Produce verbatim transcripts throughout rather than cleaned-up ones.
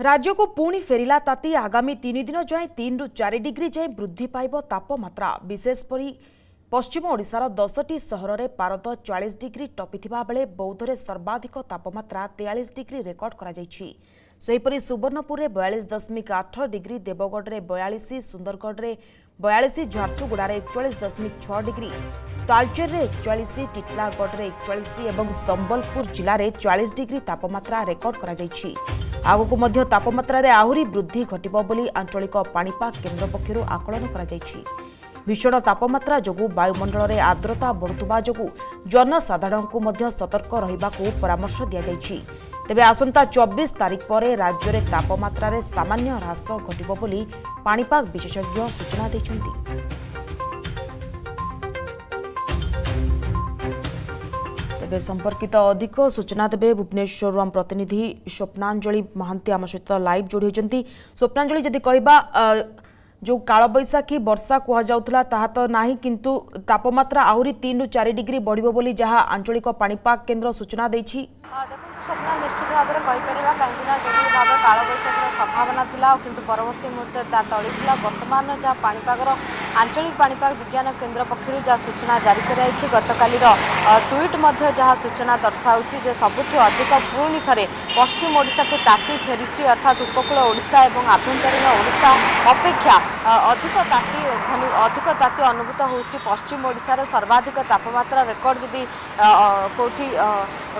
राज्य को पुणी फेरिला ताती आगामी तीन दिन जाए तीन रु चार डिग्री जाए वृद्धि पाइब तापमात्रा विशेषकर पश्चिम ओडिशार दस टी सहर में पारद चालीस डिग्री टपिथिबा बेले बौद्धर सर्वाधिक तापमात्रा तेयालीस डिग्री रेकर्ड कराଯାଇଛି। सेहिपरि सुवर्णपुर में बयालीस दशमिक आठ डिग्री, देवगढ़ में बयालीस, सुंदरगढ़ में बयालीस, झारसुगुड़ा में एकचालीस दशमिक छः डिग्री, तालचेर में एकचालीस, टीटलागढ़ में एकचालीस और संबलपुर जिले में चालीस डिग्री तापमात्रा रेकर्ड कराଯାଇଛି। आगकू मध्य तापमात्रा रे आहुरी वृद्धि घटिबो बोली आंचलिक पाणीपाग केन्द्र पक्षरु आकलन कराଯାଇଛି। भीषण तापमात्रा जोगु वायुमंडल में आर्द्रता बढ़ुवा जोगु जनसाधारण को मध्य सतर्क रहिबाकू परामर्श दिया जाइछि। तेबे आसंता चौबीस तारीख पर राज्य में तापमात्रा रे सामान्य ह्रास घटिबो बोली पाणीपाग विशेषज्ञ सूचना दैछन्ती। तेबे संपर्कित अधिक सूचना देवे भुवनेश्वर आम प्रतिनिधि स्वप्नांजलि महांती आम सहित लाइव जोड़ी होती। स्वप्नांजलि जदि कहबा जो कालबैशाखी वर्षा कह जाउथला ताहा तो नाही, किंतु तापमात्रा आहुरी तीन रु चार डिग्री बढ़िबो बोली जहाँ आंचलिक पाणीपाग केन्द्र सूचना दैछि। देखो स्वप्न निश्चित भाव में कहींपर कहीं भाव कालबैशाख संभावना था किंतु परवर्ती मुहूर्त टली बर्तमान जहाँ पाणीपागर आंचलिक पाणीपाग विज्ञान केन्द्र पक्षर जहाँ सूचना जारी कराई गतकाली ट्वीट मध्य जहाँ सूचना दर्शाऊँ जे सबुठ अधिक पुणी थे पश्चिम ओडिशा को ताती फेरी अर्थात उपकूल ओडिशा और आभ्यंतरीण ओडिशा अपेक्षा अधिक ताती अधिक ताती अनुभूत हो पश्चिम ओडिशार सर्वाधिक तापमात्रा रेकर्ड जदि कौटी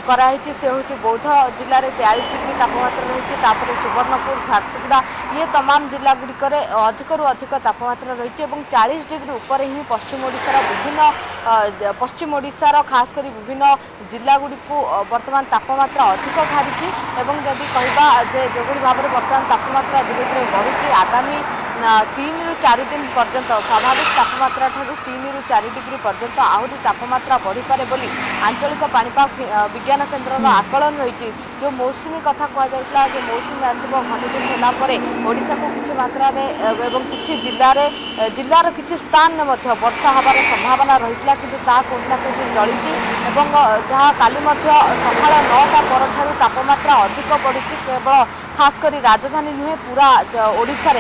कराई से होची बौद्ध जिले में तेयालीस डिग्री तापमात्रा रही है, सुवर्णपुर झारसुगुड़ा ये तमाम जिला गुड़िक अधिक रु अधिक तापमात्रा रही है और चालीस डिग्री उपर ही पश्चिम ओडिशार विभिन्न पश्चिम ओडिशार खास करी विभिन्न जिला गुड़िक वर्तमान तापमात्रा अधिक बाहरी एवं जदि कहबा जे जोगुड़ी भाव में वर्तमान तापमात्रा धीरे धीरे बढ़ुची आगामी तीन रु चार दिन पर्यंत स्वाभाविक तापमात्रा ठारू तीन रु चार डिग्री पर्यंत आहुरी तापमात्रा बढ़ी पारे बोली आंचलिक पाणीपाग विज्ञान केन्द्र आकलन रही। जो मौसुमी कथा कहला जो मौसुमी आसब घनीभूत होगापर ओडिशा को किसी मात्रा रे एवं किसी जिलार जिलार किसी स्थान में वर्षा हबार संभावना रही कि कौट ना कौट चलती जहाँ काली सका नौटा पर तापमात्रा अधिक बढ़ी केवल खास कर राजधानी नुहे पूरा ओडिशा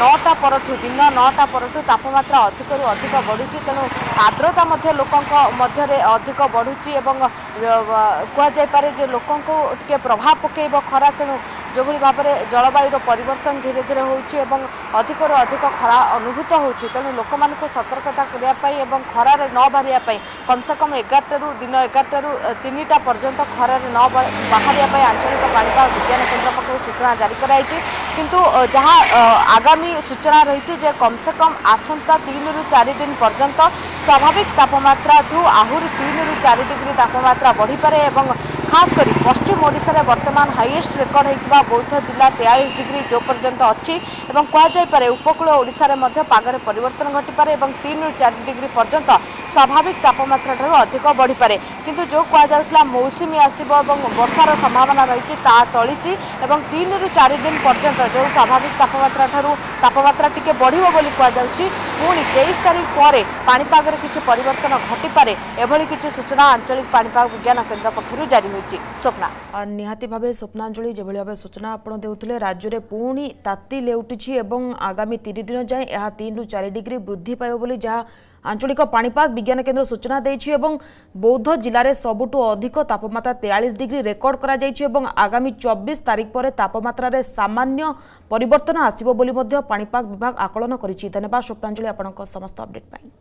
नौ नौटा पर दिन नौटा पर तापमात्रा अधिक रु अधिक बढ़ुची तेणु आर्द्रता लोक अधिक बढ़ुची कहपर जो लोक प्रभाव पकेब खरा तेणु जो भाव में जलवायुर परिवर्तन धीरे धीरे होधिक रु अधिक खरा अनुभूत हो तेणु लोक मूँ सतर्कता करने खरार न बाहर कम से कम एगारटू दिन एगारटू तीन टा पर्यंत खरार न बाहर आंचलिक पाणीपाग विज्ञान केन्द्र पक्ष सूचना जारी कराई। किंतु जहाँ आगामी सूचना रही जे कम से कम आसंता तीन रु चार दिन पर्यंत स्वाभाविक तापमात्रा ठू आहुरी तीन रु चार डिग्री तापमात्रा बढ़ी पारे एवं खास कर पश्चिम ओडिशा रे वर्तमान हाईएस्ट रेकर्ड होता बौद्ध जिला तेयालीस डिग्री जो पर्यंत अच्छी एवं कहुए उपकूल ओडिशा रे मध्य पागर परिवर्तन घटी पारे एवं तीन रु चार डिग्री पर्यंत स्वाभाविक तापमात्रा ठू अधिक बढ़ी पारे। किंतु जो कहुला मौसुमी आसब और वर्षार संभावना रही टली तीन रु चार दिन पर्यंत जो स्वाभाविक तापमात्रा ठू तापमात्रा टिके बढ़िबो बोली कह जाउछि। पुणी तेईस तारीख पर पाणीपाग रे किछि परिवर्तन घटी पारे एभली किछि सूचना आंचलिक पाणीपाग विज्ञान केन्द्र पक्षरु जारी होइछि। स्वप्ना निहाती भाबे स्वप्नांजलि जेभली भाबे सूचना आपण देउथिले राज्य रे पुणी ताती लेउटिछि एवं आगामी तीन दिन जाए यह तीन रु चार डिग्री वृद्धि पाइबो बोली जहाँ आंचलिक पाणीपाग विज्ञान केन्द्र सूचना दैछि। बौद्ध जिले में सबुठ अधिक तापमात्रा तेयालीस डिग्री रेकर्ड करा जाइछि एवं आगामी चौबीस तारीख पर तापमात्रा रे सामान्य परिवर्तन आसिबो बोली मध्य पाणीपाग विभाग आकलन करिछि। धन्यवाद स्वप्नांजलि आपनक समस्त अपडेट पाई।